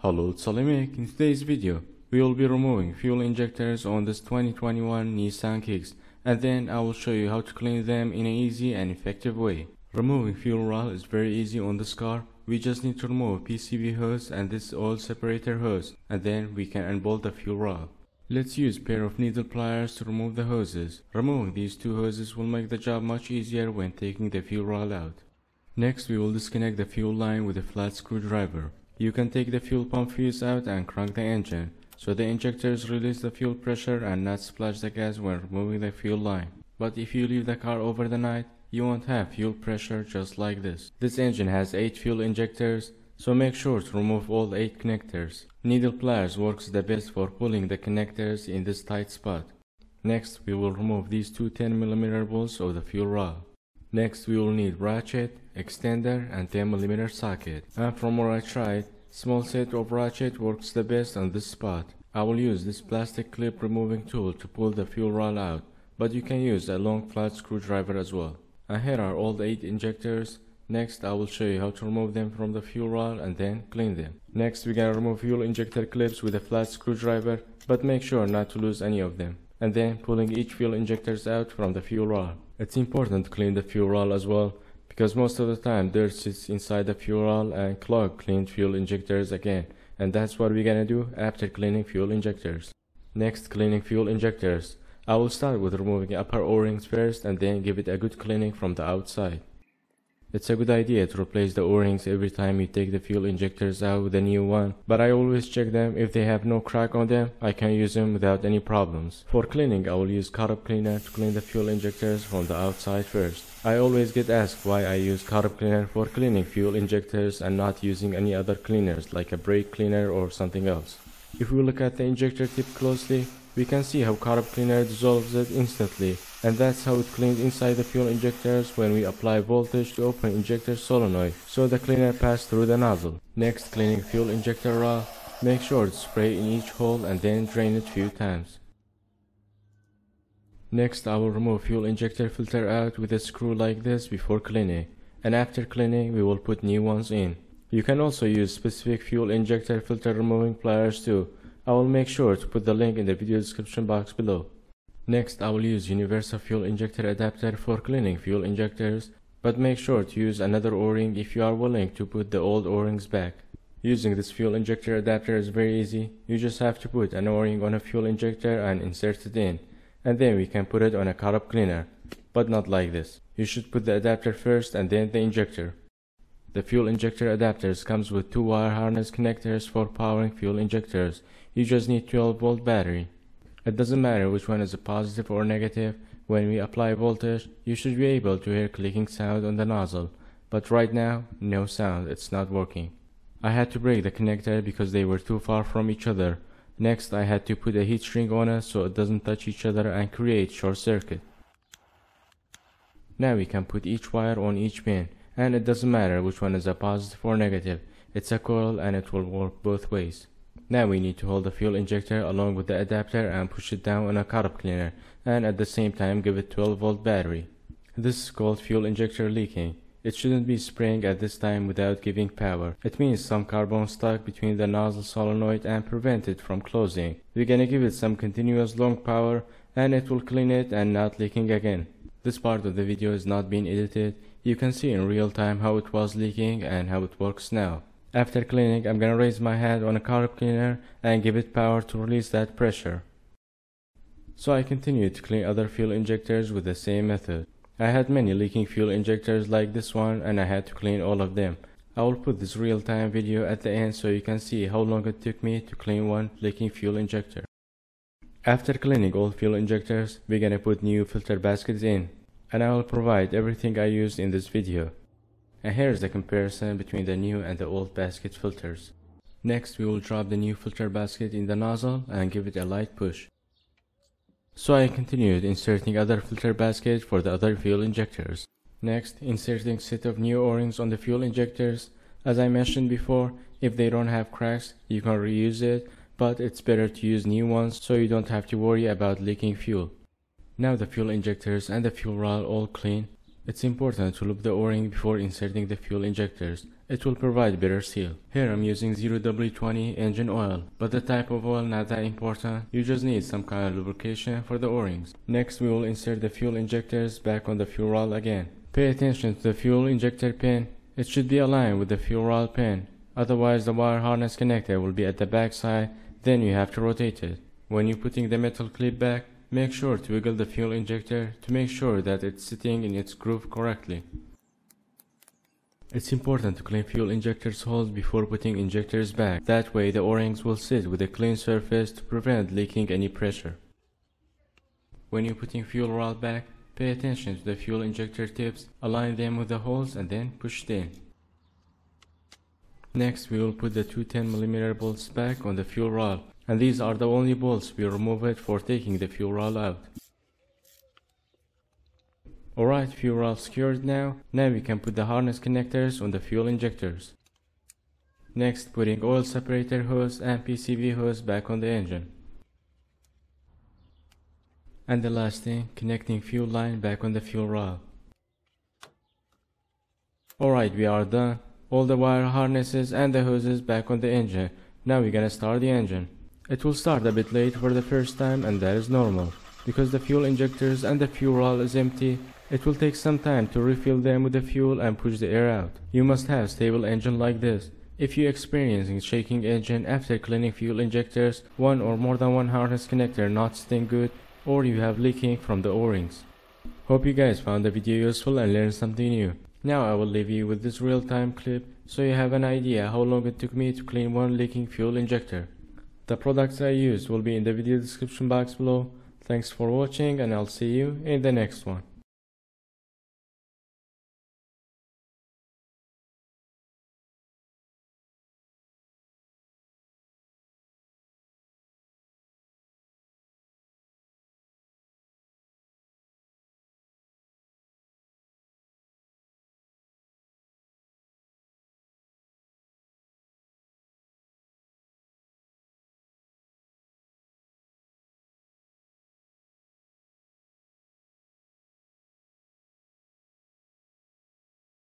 Hello, it's Salimek. In today's video, we will be removing fuel injectors on this 2021 Nissan Kicks, and then I will show you how to clean them in an easy and effective way. Removing fuel oil is very easy on this car. We just need to remove PCB hose and this oil separator hose, and then we can unbolt the fuel oil. Let's use a pair of needle pliers to remove the hoses. Removing these two hoses will make the job much easier when taking the fuel oil out. Next, we will disconnect the fuel line with a flat screwdriver. You can take the fuel pump fuse out and crank the engine, so the injectors release the fuel pressure and not splash the gas when removing the fuel line. But if you leave the car over the night, you won't have fuel pressure just like this. This engine has 8 fuel injectors, so make sure to remove all 8 connectors. Needle pliers works the best for pulling the connectors in this tight spot. Next, we will remove these two 10mm bolts of the fuel rod. Next, we will need ratchet, extender, and 10mm socket. And from what I tried, small set of ratchet works the best on this spot. I will use this plastic clip removing tool to pull the fuel rod out, but you can use a long flat screwdriver as well. And here are all the 8 injectors. Next, I will show you how to remove them from the fuel rod and then clean them. Next, we're gonna remove fuel injector clips with a flat screwdriver, but make sure not to lose any of them. And then pulling each fuel injectors out from the fuel rod. It's important to clean the fuel rod as well, because most of the time dirt sits inside the fuel rod and clog cleaned fuel injectors again, and that's what we're gonna do after cleaning fuel injectors. Next, cleaning fuel injectors. I will start with removing upper o-rings first and then give it a good cleaning from the outside. It's a good idea to replace the o-rings every time you take the fuel injectors out with a new one, but I always check them. If they have no crack on them, I can use them without any problems. For cleaning, I will use Carb Cleaner to clean the fuel injectors from the outside first. I always get asked why I use Carb Cleaner for cleaning fuel injectors and not using any other cleaners like a brake cleaner or something else. If we look at the injector tip closely, we can see how Carb Cleaner dissolves it instantly, and that's how it cleans inside the fuel injectors when we apply voltage to open injector solenoid, so the cleaner passes through the nozzle. Next, cleaning fuel injector rod. Make sure to spray in each hole and then drain it few times. Next, I will remove fuel injector filter out with a screw like this before cleaning, and after cleaning we will put new ones in. You can also use specific fuel injector filter removing pliers too. I will make sure to put the link in the video description box below. Next, I will use Universal Fuel Injector adapter for cleaning fuel injectors, but make sure to use another o-ring if you are willing to put the old o-rings back. Using this fuel injector adapter is very easy. You just have to put an o-ring on a fuel injector and insert it in, and then we can put it on a Carb Cleaner, but not like this. You should put the adapter first and then the injector. The fuel injector adapters comes with 2 wire harness connectors for powering fuel injectors. You just need 12-volt battery. It doesn't matter which one is a positive or negative. When we apply voltage, you should be able to hear clicking sound on the nozzle, but right now, no sound, it's not working. I had to break the connector because they were too far from each other. Next, I had to put a heat shrink on it so it doesn't touch each other and create short circuit. Now we can put each wire on each pin, and it doesn't matter which one is a positive or negative. It's a coil and it will work both ways. Now we need to hold the fuel injector along with the adapter and push it down on a Carb Cleaner, and at the same time give it 12-volt battery. This is called fuel injector leaking. It shouldn't be spraying at this time without giving power. It means some carbon stuck between the nozzle solenoid and prevent it from closing. We're gonna give it some continuous long power and it will clean it and not leaking again. This part of the video is not being edited. You can see in real time how it was leaking and how it works now. After cleaning, I'm gonna raise my hand on a Carb Cleaner and give it power to release that pressure. So I continued to clean other fuel injectors with the same method. I had many leaking fuel injectors like this one, and I had to clean all of them. I will put this real-time video at the end so you can see how long it took me to clean one leaking fuel injector. After cleaning all fuel injectors, we're gonna put new filter baskets in, and I will provide everything I used in this video. And here is the comparison between the new and the old basket filters. Next, we will drop the new filter basket in the nozzle and give it a light push. So I continued inserting other filter baskets for the other fuel injectors. Next, inserting set of new o-rings on the fuel injectors. As I mentioned before, if they don't have cracks, you can reuse it, but it's better to use new ones so you don't have to worry about leaking fuel. Now the fuel injectors and the fuel rod all clean. It's important to loop the o-ring before inserting the fuel injectors, It will provide better seal. Here I'm using 0W20 engine oil, but the type of oil not that important, you just need some kind of lubrication for the o-rings. Next we will insert the fuel injectors back on the fuel rod again. Pay attention to the fuel injector pin, it should be aligned with the fuel rod pin, otherwise the wire harness connector will be at the back side, then you have to rotate it. When you're putting the metal clip back, make sure to wiggle the fuel injector to make sure that it's sitting in its groove correctly. It's important to clean fuel injectors holes before putting injectors back. That way the o-rings will sit with a clean surface to prevent leaking any pressure. When you're putting fuel rod back, pay attention to the fuel injector tips, align them with the holes and then push it in. Next we will put the two 10mm bolts back on the fuel rod. And these are the only bolts we removed for taking the fuel rod out. Alright, fuel rod secured now. Now we can put the harness connectors on the fuel injectors. Next, putting oil separator hose and PCV hose back on the engine. And the last thing, connecting fuel line back on the fuel rod. Alright, we are done. All the wire harnesses and the hoses back on the engine. Now we're gonna start the engine. It will start a bit late for the first time and that is normal. Because the fuel injectors and the fuel rod is empty, it will take some time to refill them with the fuel and push the air out. You must have stable engine like this. If you're experiencing shaking engine after cleaning fuel injectors, one or more than one harness connector not sitting good, or you have leaking from the o-rings. Hope you guys found the video useful and learned something new. Now I will leave you with this real-time clip so you have an idea how long it took me to clean one leaking fuel injector. The products I used will be in the video description box below. Thanks for watching and I'll see you in the next one.